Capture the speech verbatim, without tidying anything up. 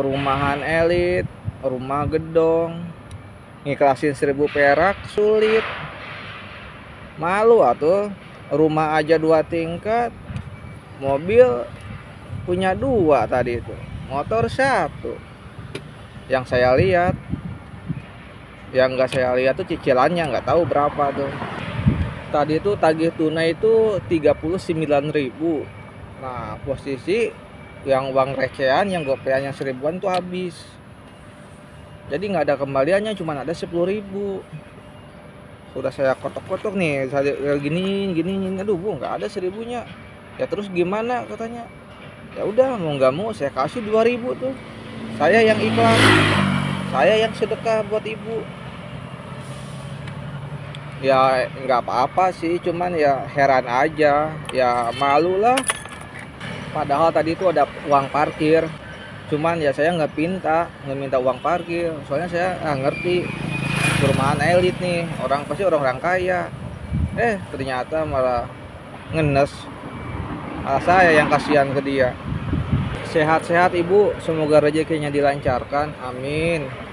perumahan elit, rumah gedong, ngiklasin seribu perak sulit. Malu atuh, rumah aja dua tingkat, mobil punya dua tadi itu, motor satu. Yang saya lihat, yang nggak saya lihat tuh cicilannya nggak tahu berapa tuh. Tadi itu tagih tunai itu tiga puluh sembilan ribu. Nah, posisi yang uang recehan, yang gopeannya seribuan tuh habis. Jadi nggak ada kembaliannya, cuma ada sepuluh ribu. Udah saya kotok-kotok nih, saya gini gini, aduh bu nggak ada seribunya. Ya terus gimana katanya? Ya udah mau nggak mau saya kasih dua ribu tuh. Saya yang ikhlas, saya yang sedekah buat ibu. Ya nggak apa-apa sih, cuman ya heran aja, ya malu lah. Padahal tadi itu ada uang parkir, cuman ya saya nggak pinta, nggak minta uang parkir. Soalnya saya nggak ngerti. Perumahan elit nih, orang pasti orang-orang kaya. Eh ternyata malah ngenes. Malah saya yang kasihan ke dia. Sehat-sehat ibu, semoga rezekinya dilancarkan, amin.